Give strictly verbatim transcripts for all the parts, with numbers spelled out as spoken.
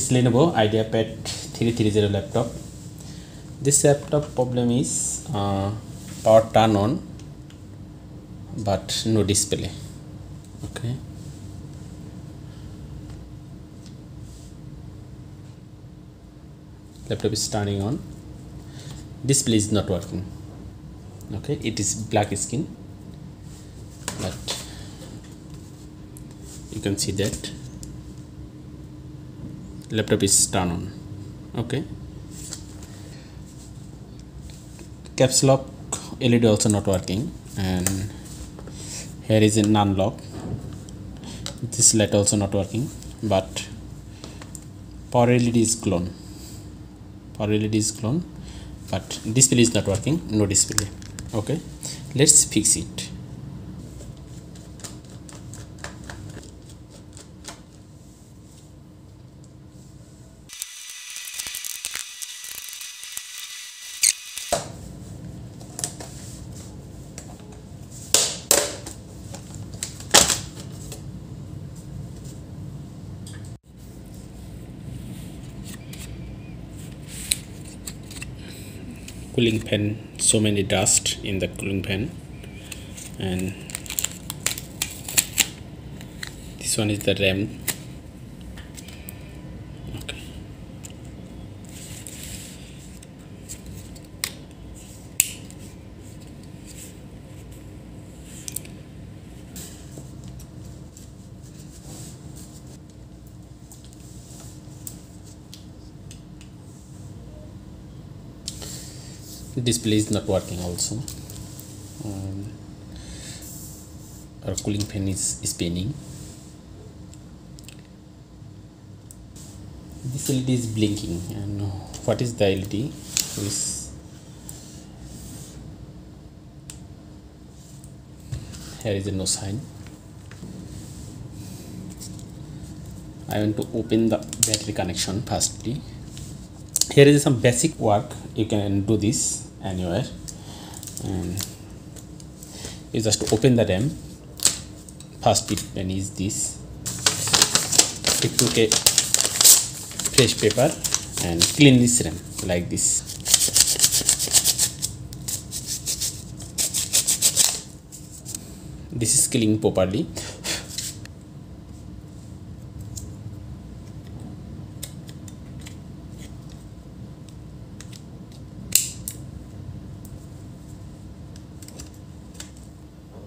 is Lenovo ideapad three thirty laptop. This laptop problem is uh, power turn on but no display. Okay, laptop is turning on, display is not working. Okay, it is black skin, but you can see that laptop is turned on. Okay, caps lock L E D also not working, and here is a non lock. This light also not working, but power L E D is gone. Power L E D is gone, but display is not working. No display. Okay, let's fix it. Cooling fan, so many dust in the cooling fan, and this one is the RAM. Okay, display is not working also, um, our cooling fan is spinning. This L E D is blinking, and what is the L E D? Is here is a no sign. I want to open the battery connection firstly. Here is some basic work, you can do this anywhere. And you just open the RAM. First tip pen is this. You took a fresh paper and clean this RAM like this. This is cleaning properly.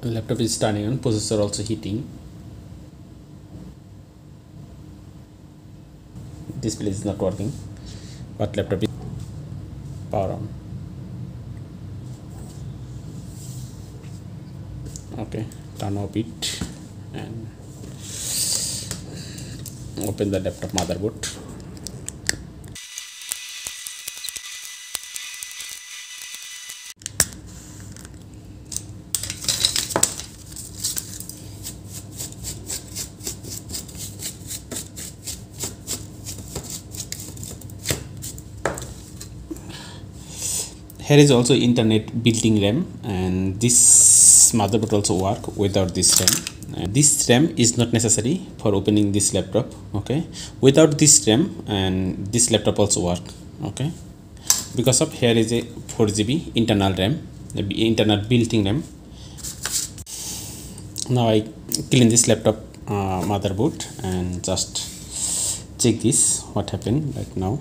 Laptop is turning on, processor also heating. Display is not working, but laptop is power on. Okay, turn off it and open the laptop motherboard. Here is also internet built-in RAM, and this motherboard also work without this RAM. And this RAM is not necessary for opening this laptop. Okay, without this RAM and this laptop also work. Okay, because of here is a four G B internal RAM, internal built-in RAM. Now I clean this laptop uh, motherboard and just check this what happened right now.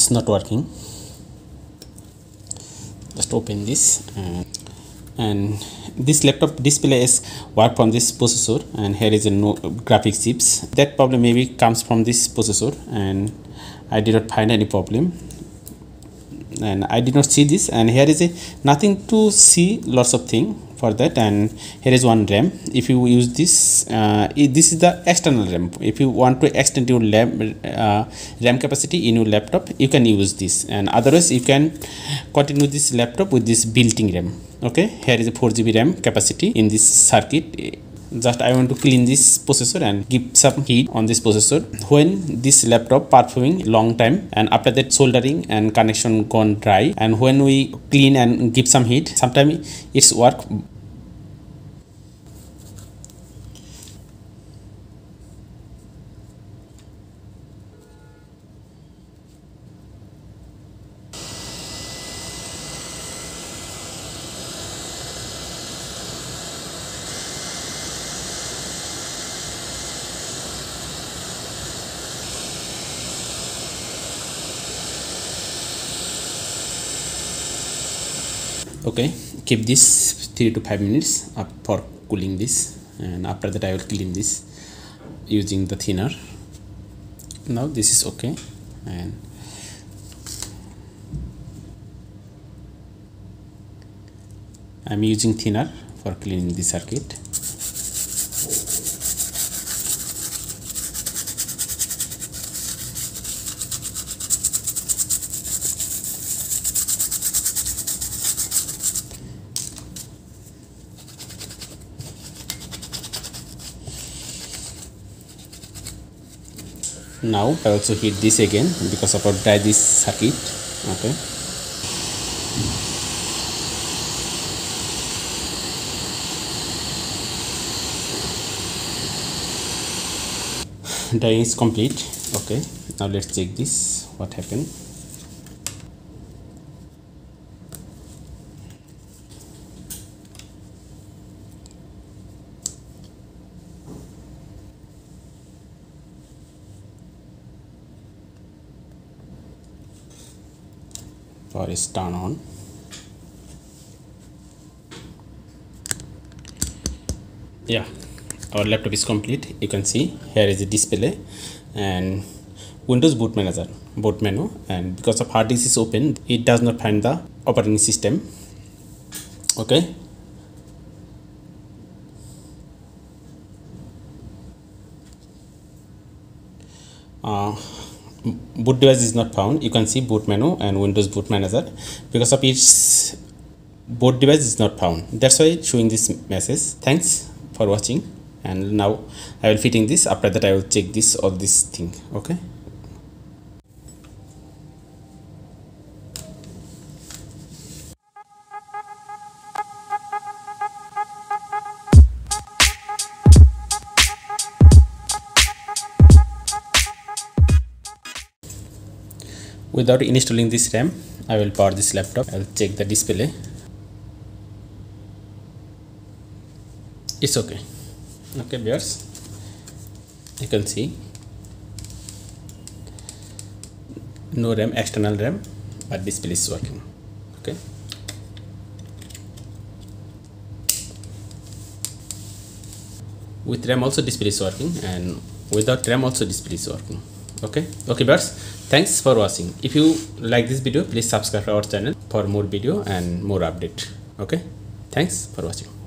This is not working. Just open this, and, and this laptop display is work from this processor, and here is a no graphics chips. That problem maybe comes from this processor, and I did not find any problem, and I did not see this. And here is a nothing to see, lots of thing for that. And here is one RAM. If you use this, uh, this is the external RAM. If you want to extend your RAM, uh, RAM capacity in your laptop, you can use this. And otherwise, you can continue this laptop with this built-in RAM. Okay, here is a four G B RAM capacity in this circuit. just I want to clean this processor and give some heat on this processor. When this laptop performing long time and after that soldering and connection gone dry, and when we clean and give some heat, sometimes it's work. Okay, keep this three to five minutes up for cooling this, and after that I will clean this using the thinner. Now this is okay, and I am using thinner for cleaning the circuit. Now I also heat this again because of our dry this circuit. Okay. Drying is complete. Okay. Now let's check this. What happened? Power is turned on. Yeah, our laptop is complete. You can see here is the display and Windows boot manager, boot menu, and because of hard disk is open, it does not find the operating system. Okay. Uh, boot device is not found. You can see boot menu and Windows boot manager. Because of its boot device is not found, that's why it's showing this message. Thanks for watching, and now I will fitting this. After that I will check this all this thing. Okay. Without installing this RAM, I will power this laptop. I will check the display. It's okay. Okay viewers, you can see no RAM, external RAM, but display is working. Okay. With RAM also display is working, and without RAM also display is working. Okay. Okay viewers, thanks for watching. If you like this video, please subscribe to our channel for more video and more update. Okay, thanks for watching.